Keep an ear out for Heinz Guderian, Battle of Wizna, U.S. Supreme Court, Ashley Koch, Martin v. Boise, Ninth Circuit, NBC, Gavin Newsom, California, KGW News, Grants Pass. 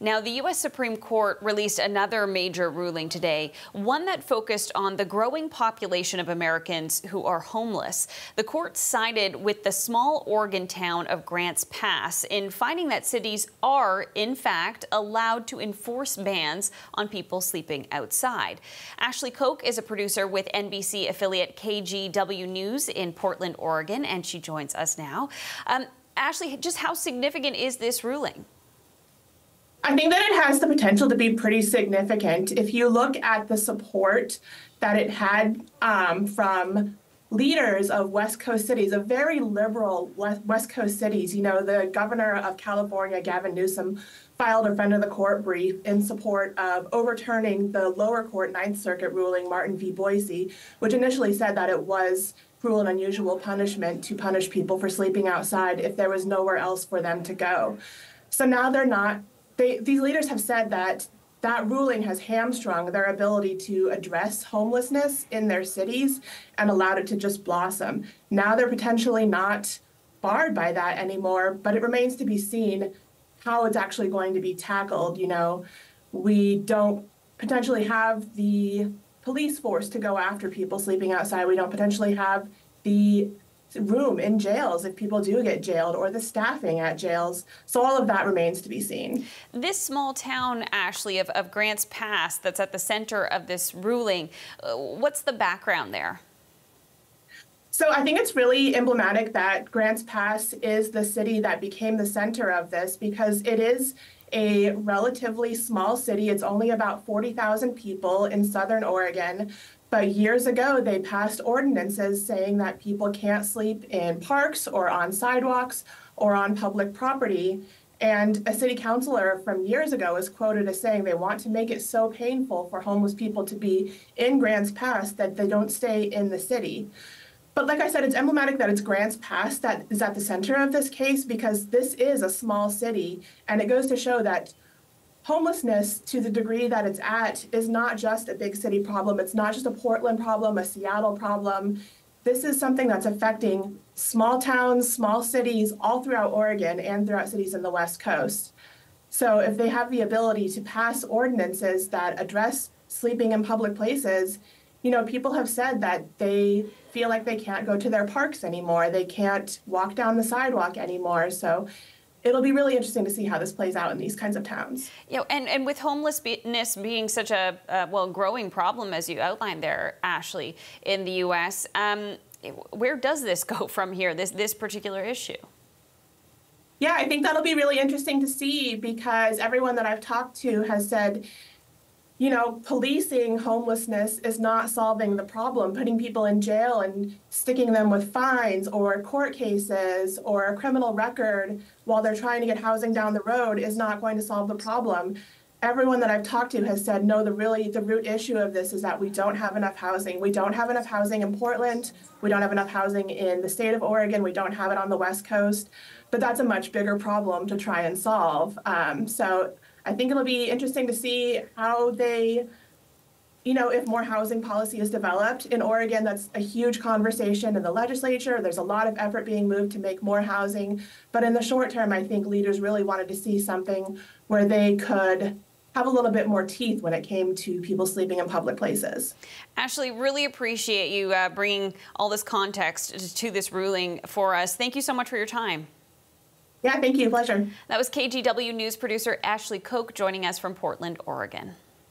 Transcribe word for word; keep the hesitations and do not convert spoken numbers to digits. Now, the U S Supreme Court released another major ruling today, one that focused on the growing population of Americans who are homeless. The court sided with the small Oregon town of Grants Pass in finding that cities are, in fact, allowed to enforce bans on people sleeping outside. Ashley Koch is a producer with N B C affiliate K G W News in Portland, Oregon, and she joins us now. Um, Ashley, just how significant is this ruling? I think that it has the potential to be pretty significant. If you look at the support that it had um, from leaders of West Coast cities, of very liberal West Coast cities, you know, the governor of California, Gavin Newsom, filed a friend of the court brief in support of overturning the lower court Ninth Circuit ruling, Martin v. Boise, which initially said that it was cruel and unusual punishment to punish people for sleeping outside if there was nowhere else for them to go. So now they're not. They, these leaders have said that that ruling has hamstrung their ability to address homelessness in their cities and allowed it to just blossom. Now they're potentially not barred by that anymore, but it remains to be seen how it's actually going to be tackled. You know, we don't potentially have the police force to go after people sleeping outside. We don't potentially have the room in jails if people do get jailed, or the staffing at jails. So all of that remains to be seen. This small town, Ashley, of, of Grants Pass that's at the center of this ruling, what's the background there? So I think it's really emblematic that Grants Pass is the city that became the center of this, because it is a relatively small city. It's only about forty thousand people in Southern Oregon. But years ago, they passed ordinances saying that people can't sleep in parks or on sidewalks or on public property. And a city councilor from years ago is quoted as saying they want to make it so painful for homeless people to be in Grants Pass that they don't stay in the city. But like I said, it's emblematic that it's Grants Pass that is at the center of this case, because this is a small city, and it goes to show that homelessness, to the degree that it's at, is not just a big city problem. It's not just a Portland problem, a Seattle problem. This is something that's affecting small towns, small cities all throughout Oregon and throughout cities in the West Coast. So if they have the ability to pass ordinances that address sleeping in public places, you know, people have said that they feel like they can't go to their parks anymore. They can't walk down the sidewalk anymore. So it'll be really interesting to see how this plays out in these kinds of towns. You know, and, and with homelessness being such a, uh, well, growing problem, as you outlined there, Ashley, in the U S, um, where does this go from here, this, this particular issue? Yeah, I think that'll be really interesting to see, because everyone that I've talked to has said, you know, policing homelessness is not solving the problem. Putting people in jail and sticking them with fines or court cases or a criminal record while they're trying to get housing down the road is not going to solve the problem. Everyone that I've talked to has said, no, the really the root issue of this is that we don't have enough housing. We don't have enough housing in Portland. We don't have enough housing in the state of Oregon. We don't have it on the West Coast. But that's a much bigger problem to try and solve. Um, so I think it'll be interesting to see how they, you know, if more housing policy is developed in Oregon. That's a huge conversation in the legislature. There's a lot of effort being moved to make more housing. But in the short term, I think leaders really wanted to see something where they could have a little bit more teeth when it came to people sleeping in public places. Ashley, really appreciate you uh, bringing all this context to this ruling for us. Thank you so much for your time. Yeah, thank you. Pleasure. That was K G W News producer Ashley Koch joining us from Portland, Oregon.